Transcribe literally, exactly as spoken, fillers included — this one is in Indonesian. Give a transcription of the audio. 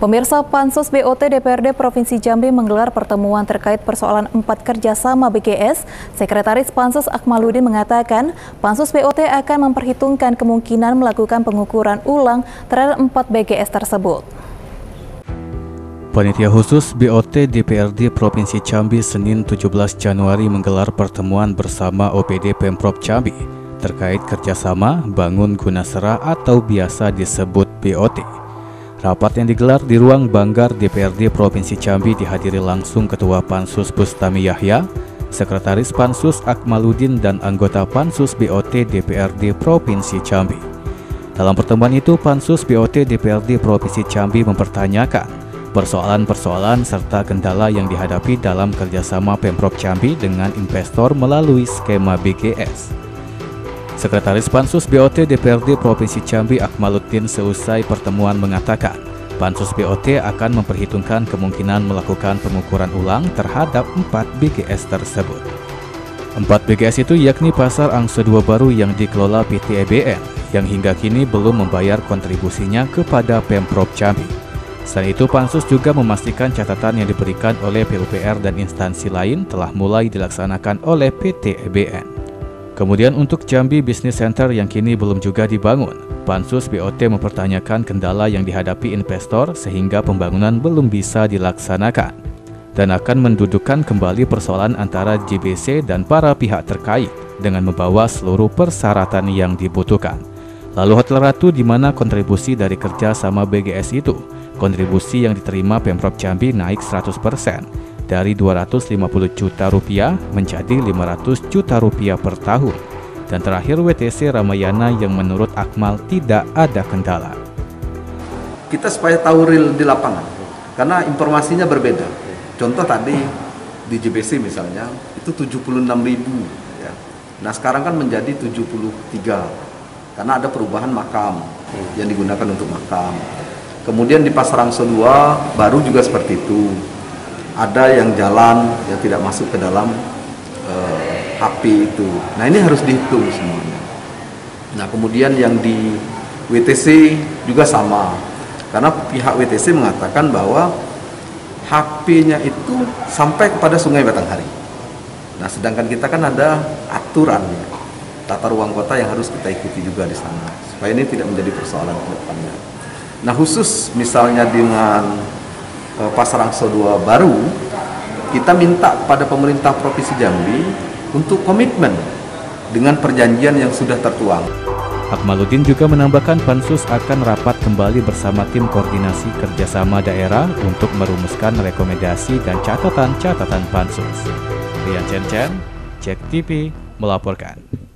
Pemirsa, Pansus B O T D P R D Provinsi Jambi menggelar pertemuan terkait persoalan empat kerjasama B G S. Sekretaris Pansus Akmaluddin mengatakan, Pansus B O T akan memperhitungkan kemungkinan melakukan pengukuran ulang terhadap empat B G S tersebut. Panitia khusus B O T D P R D Provinsi Jambi Senin tujuh belas Januari menggelar pertemuan bersama O P D Pemprov Jambi terkait kerjasama bangun gunasera atau biasa disebut B O T. Rapat yang digelar di ruang Banggar D P R D Provinsi Jambi dihadiri langsung Ketua Pansus Bustami Yahya, Sekretaris Pansus Akmaluddin, dan anggota Pansus B O T D P R D Provinsi Jambi. Dalam pertemuan itu, Pansus B O T D P R D Provinsi Jambi mempertanyakan persoalan-persoalan serta kendala yang dihadapi dalam kerjasama Pemprov Jambi dengan investor melalui skema B G S. Sekretaris Pansus B O T D P R D Provinsi Jambi Akmaluddin seusai pertemuan mengatakan, Pansus B O T akan memperhitungkan kemungkinan melakukan pengukuran ulang terhadap empat B G S tersebut. Empat B G S itu yakni Pasar Angsoduo Baru yang dikelola P T E B N yang hingga kini belum membayar kontribusinya kepada Pemprov Jambi. Selain itu, Pansus juga memastikan catatan yang diberikan oleh P U P R dan instansi lain telah mulai dilaksanakan oleh P T E B N. Kemudian untuk Jambi Business Center yang kini belum juga dibangun, Pansus B O T mempertanyakan kendala yang dihadapi investor sehingga pembangunan belum bisa dilaksanakan, dan akan mendudukan kembali persoalan antara J B C dan para pihak terkait dengan membawa seluruh persyaratan yang dibutuhkan. Lalu Hotel Ratu, di mana kontribusi dari kerja sama B G S itu, kontribusi yang diterima Pemprov Jambi naik seratus persen. Dari dua ratus lima puluh juta rupiah menjadi lima ratus juta rupiah per tahun. Dan terakhir W T C Ramayana yang menurut Akmal tidak ada kendala. Kita supaya tahu real di lapangan, karena informasinya berbeda. Contoh tadi di J B C misalnya itu tujuh puluh enam ribu, ya. Nah sekarang kan menjadi tujuh puluh tiga karena ada perubahan makam yang digunakan untuk makam. Kemudian di Pasar Angsoduo Baru juga seperti itu. Ada yang jalan yang tidak masuk ke dalam uh, H P itu. Nah ini harus dihitung semuanya. Nah kemudian yang di W T C juga sama, karena pihak W T C mengatakan bahwa H P-nya itu sampai kepada Sungai Batanghari. Nah sedangkan kita kan ada aturan ya, tata ruang kota yang harus kita ikuti juga di sana, supaya ini tidak menjadi persoalan ke depannya. Nah khusus misalnya dengan Pasar Angsoduo Baru, kita minta pada pemerintah Provinsi Jambi untuk komitmen dengan perjanjian yang sudah tertuang. Akmaluddin juga menambahkan Pansus akan rapat kembali bersama tim koordinasi kerjasama daerah untuk merumuskan rekomendasi dan catatan-catatan Pansus. Rian Cien-Cien, J A M B I T V melaporkan.